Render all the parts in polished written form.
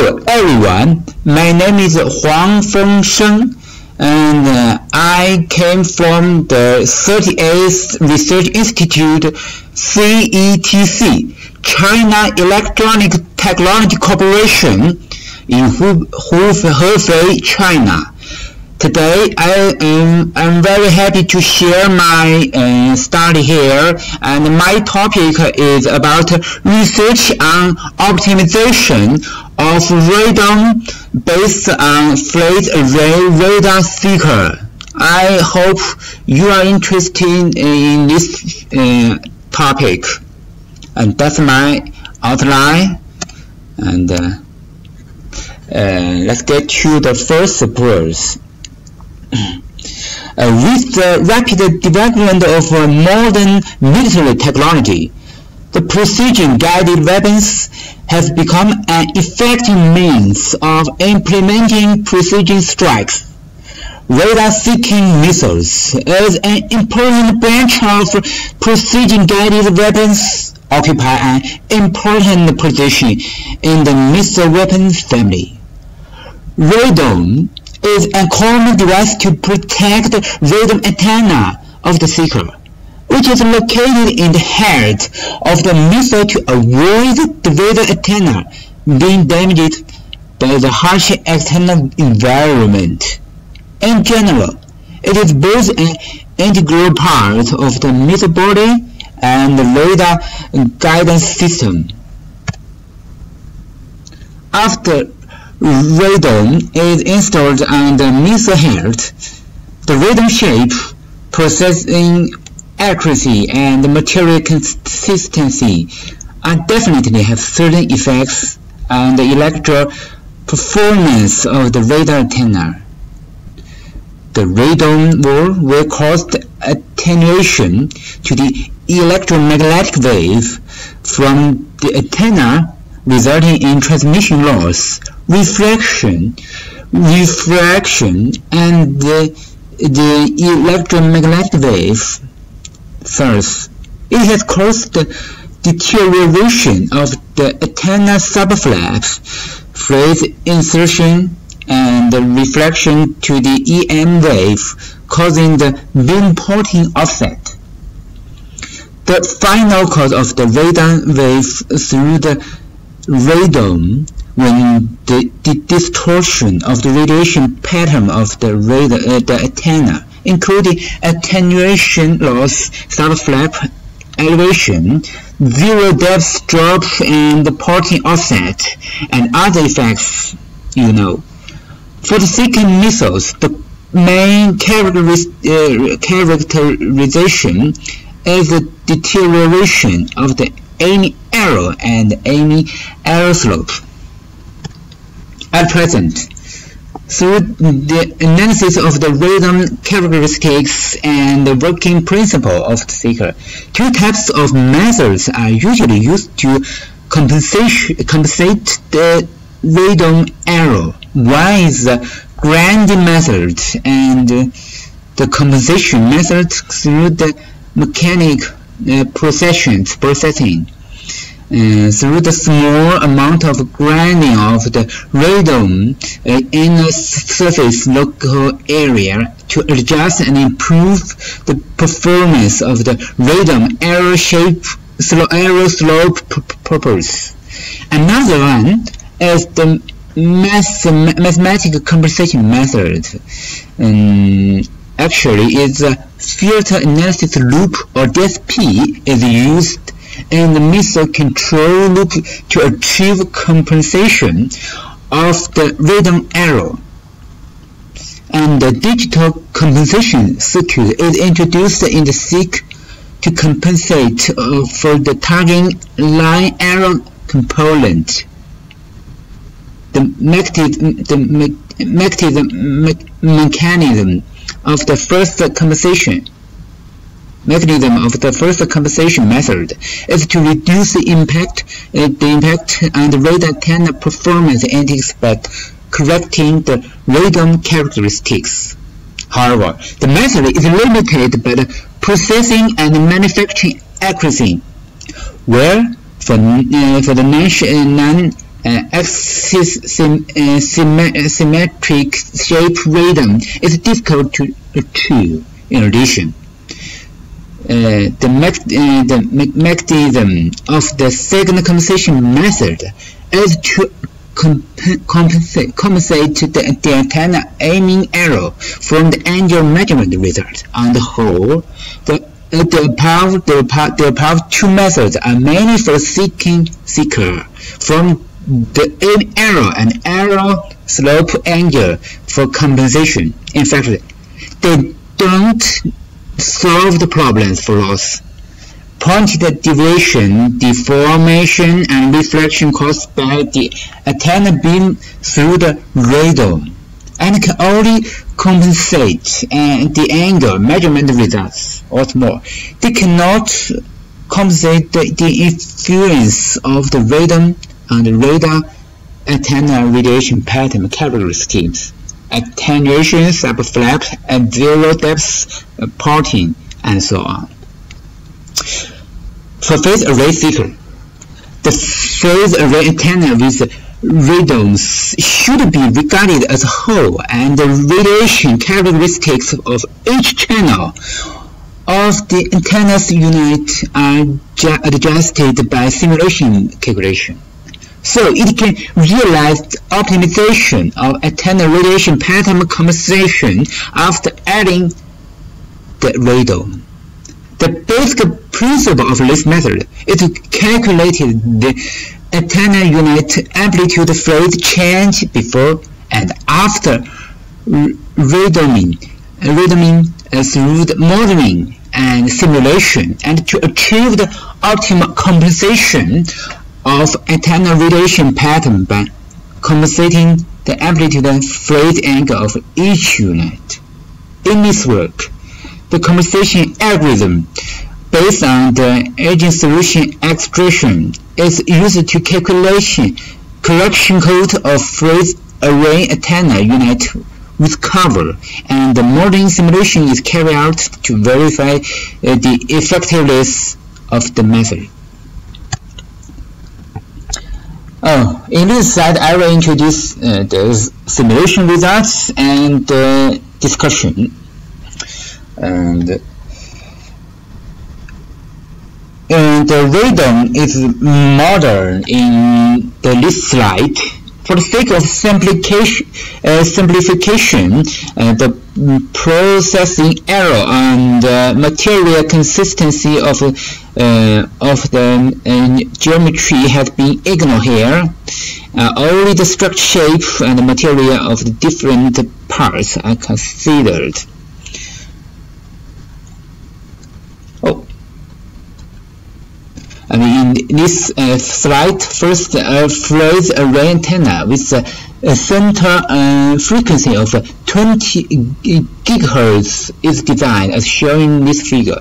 Hello everyone, my name is Huang Fengsheng and I came from the 38th Research Institute, CETC, China Electronic Technology Corporation in Hefei, China. Today I'm very happy to share my study here, and my topic is about research on optimization of radome based on phased array radar-seeker. I hope you are interested in this topic, and that's my outline. And let's get to the first verse. With the rapid development of modern military technology, the precision-guided weapons has become an effective means of implementing precision strikes. Radar-seeking missiles as an important branch of precision-guided weapons occupy an important position in the missile weapons family. Radome is a common device to protect the radome antenna of the seeker, which is located in the head of the missile to avoid the radome antenna being damaged by the harsh external environment. In general, it is both an integral part of the missile body and the radar guidance system. After radome is installed on the missile head, the radome shape, processing accuracy, and material consistency definitely have certain effects on the electrical performance of the radar antenna. The radome wall will cause attenuation to the electromagnetic wave from the antenna, resulting in transmission loss, refraction, and the electromagnetic wave. First, it has caused the deterioration of the antenna subflaps, phase insertion, and the reflection to the EM wave, causing the beam porting offset. The final cause of the radar wave through the radome, when the distortion of the radiation pattern of the radar antenna, including attenuation loss, subflap elevation, zero depth drop, and porting offset, and other effects, you know. For the seeking missiles, the main characterization is the deterioration of the aiming arrow and aiming arrow slope. At present, through the analysis of the radome characteristics and the working principle of the seeker, two types of methods are usually used to compensate the radome error. One is the grand method and the compensation method through the mechanic processing. Through the small amount of grinding of the radome in a surface local area to adjust and improve the performance of the radome arrow slope purpose. Another one is the mathematical compensation method. Actually, it's a filter analysis loop, or DSP, is used in the missile control loop to achieve compensation of the radome error. And the digital compensation circuit is introduced in the SEEK to compensate for the targeting line error component. The mechanism of the first compensation method is to reduce the impact on the radar antenna performance and expect correcting the radome characteristics. However, the method is limited by the processing and manufacturing accuracy, where for the non axis symmetric shape radome is difficult to achieve. In addition, the mechanism of the signal compensation method is to compensate the antenna aiming error from the angle measurement result. On the whole, the above two methods are mainly for seeker from the aim error and error slope angle for compensation. In fact, they don't solve the problems for loss. Pointed deviation, deformation, and reflection caused by the antenna beam through the radome, and can only compensate the angle measurement results or more. They cannot compensate the influence of the radome and the radar antenna radiation pattern category schemes, attenuation, sub-flap, and zero depth parting, and so on. For phased array seeker, the phased array antenna with radomes should be regarded as a whole, and the radiation characteristics of each channel of the antenna's unit are adjusted by simulation calculation, so it can realize the optimization of antenna radiation pattern compensation after adding the radome. The basic principle of this method is to calculate the antenna unit amplitude phase change before and after radoming through the modeling and simulation, and to achieve the optimal compensation of antenna radiation pattern by compensating the amplitude and phase angle of each unit. In this work, the compensation algorithm based on the agent solution expression is used to calculate correction code of phased array antenna unit with cover, and the modeling simulation is carried out to verify the effectiveness of the method. In this slide, I will introduce the simulation results and discussion. And the radome is modeled in this slide. For the sake of simplification, the processing error and material consistency of the geometry has been ignored here. Only the structure, shape, and the material of the different parts are considered. In this slide, first, phased array antenna with a center frequency of 20 gigahertz is designed as shown in this figure.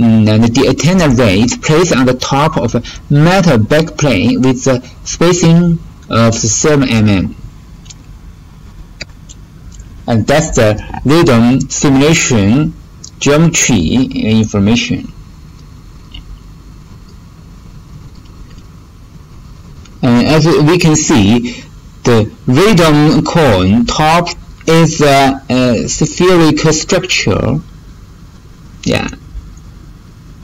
And the antenna array is placed on the top of a metal backplane with a spacing of 7 mm. And that's the radome simulation geometry information. As we can see, the radome cone top is a spherical structure. Yeah,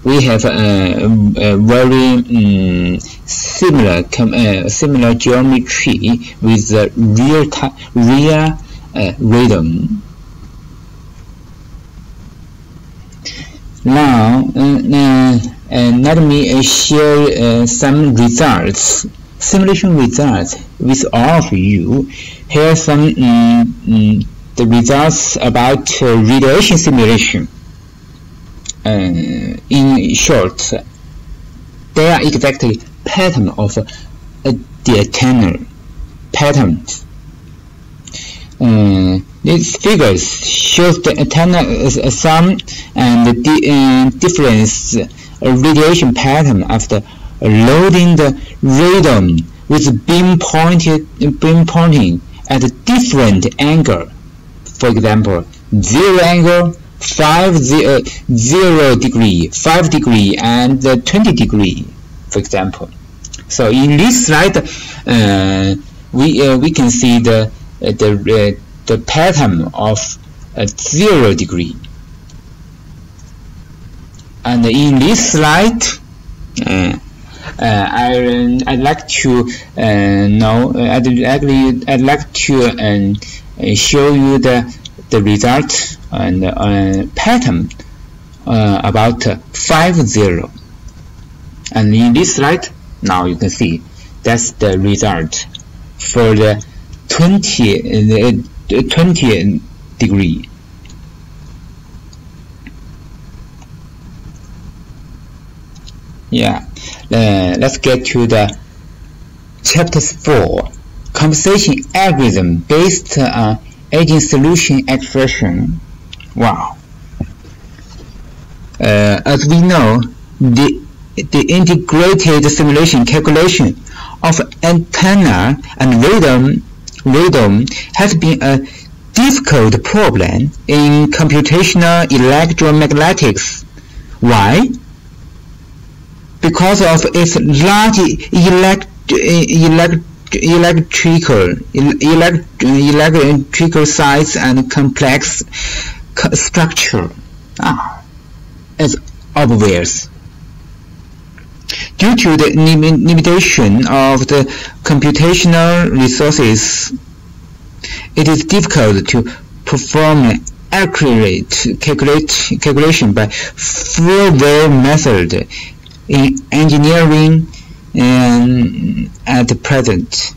we have a very similar geometry with the real radome. Now, let me share some results. Simulation results with all of you. Here are some the results about radiation simulation. In short, they are exactly pattern of the antenna patterns. These figures shows the antenna sum and the difference radiation pattern after loading the radome with beam pointing at a different angle, for example, 0 angle, 0 degree, 5 degree, and 20 degree, for example. So in this slide, we can see the pattern of a 0 degree. And in this slide, I'd like to show you the result and pattern about 5 0. And in this slide, now you can see that's the result for the 20th degree. Yeah, let's get to the Chapter 4: compensation algorithm based on aging solution expression. Wow. As we know, the integrated simulation calculation of antenna and radome has been a difficult problem in computational electromagnetics. Why? Because of its large electrical size and complex structure. It's obvious. Due to the limitation of the computational resources, it is difficult to perform accurate calculation by full-well method in engineering at the present.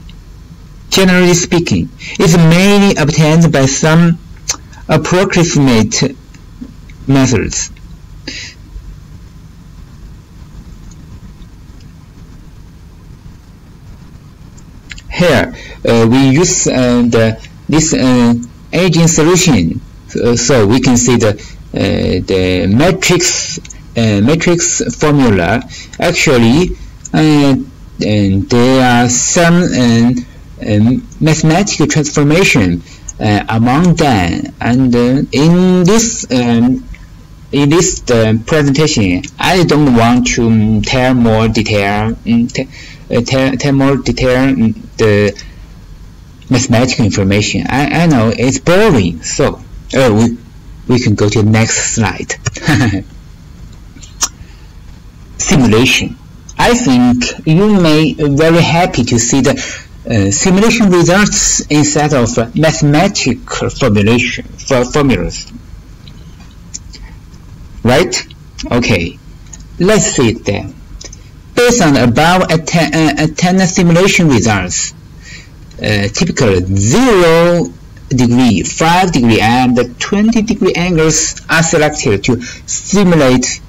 Generally speaking, it's mainly obtained by some approximate methods. Here we use this aging solution, so we can see the matrix formula. Actually, and there are some mathematical transformation among them. And in this presentation, I don't want to tell more detail. Tell more detail the mathematical information. I know it's boring, so we can go to the next slide. Simulation. I think you may be very happy to see the simulation results instead of mathematical formulas. Right? Okay. Let's see them. Based on above antenna simulation results, typical 0 degree, 5 degree, and 20 degree angles are selected to simulate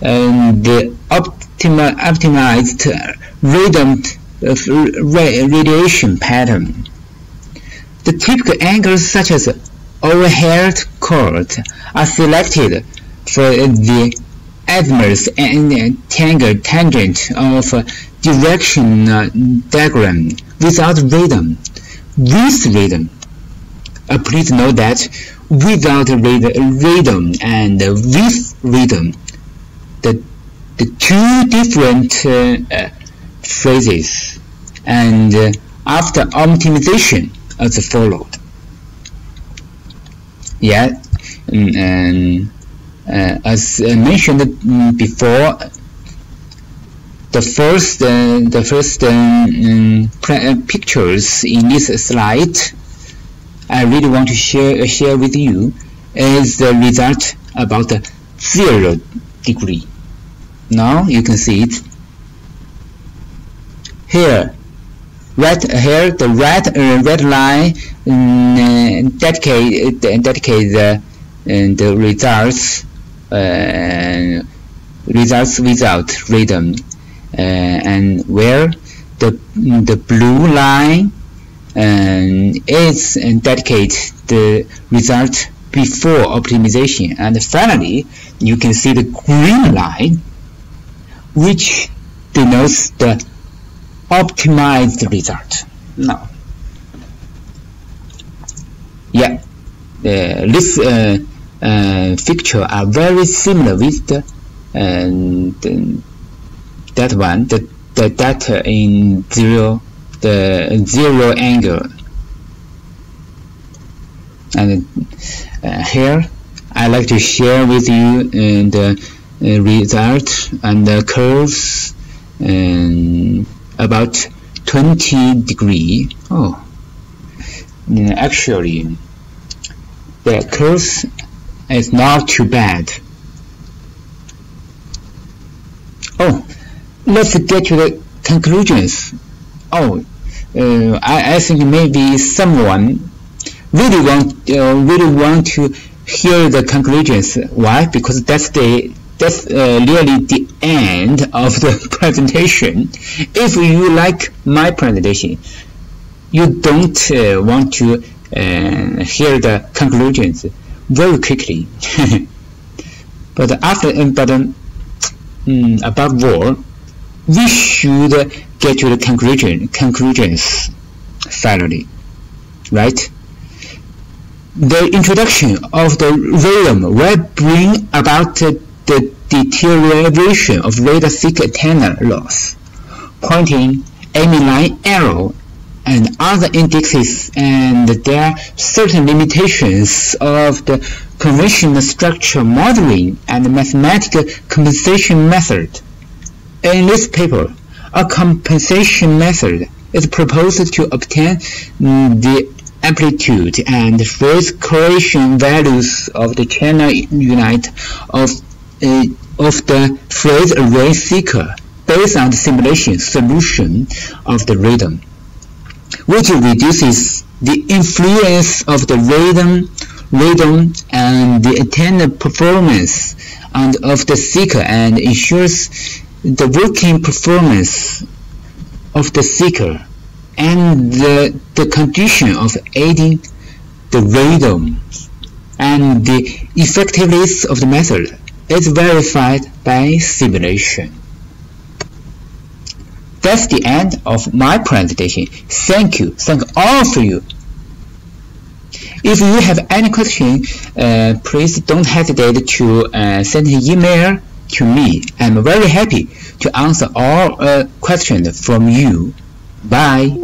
the optimized radiation pattern. The typical angles, such as overhead chord, are selected for the azimuth and tangent of direction diagram without radome. With radome, please note that without radome and with radome, the two different phases, and after optimization as followed. Yeah, as mentioned before, the first pictures in this slide I really want to share with you is the result about 0 degree. Now you can see it here. Here the red line dedicates the results. Results without radome, and where the blue line is dedicates the result before optimization. And finally, you can see the green line, which denotes the optimized result. Now, yeah, this picture are very similar with that one, that in 0 the zero angle. And here I like to share with you the result and the curves about 20 degrees. Oh, actually the curves is not too bad. Oh, let's get to the conclusions. Oh, I think maybe someone really want to hear the conclusions. Why? Because that's really the end of the presentation. If you like my presentation, you don't want to hear the conclusions very quickly. But above all, we should get to the conclusions finally, right? The introduction of the radome will bring about the deterioration of radar-seeker antenna loss, pointing, aiming line error, and other indexes, and there are certain limitations of the conventional structure modeling and mathematical compensation method. In this paper, a compensation method is proposed to obtain the amplitude and phase correlation values of the channel unit of the phased array seeker based on the simulation solution of the radome, which reduces the influence of the radome and the antenna performance and of the seeker, and ensures the working performance of the seeker and the condition of aiding the radome, and the effectiveness of the method is verified by simulation. That's the end of my presentation. Thank you. Thank all of you. If you have any question, please don't hesitate to send an email to me. I'm very happy to answer all questions from you. Bye.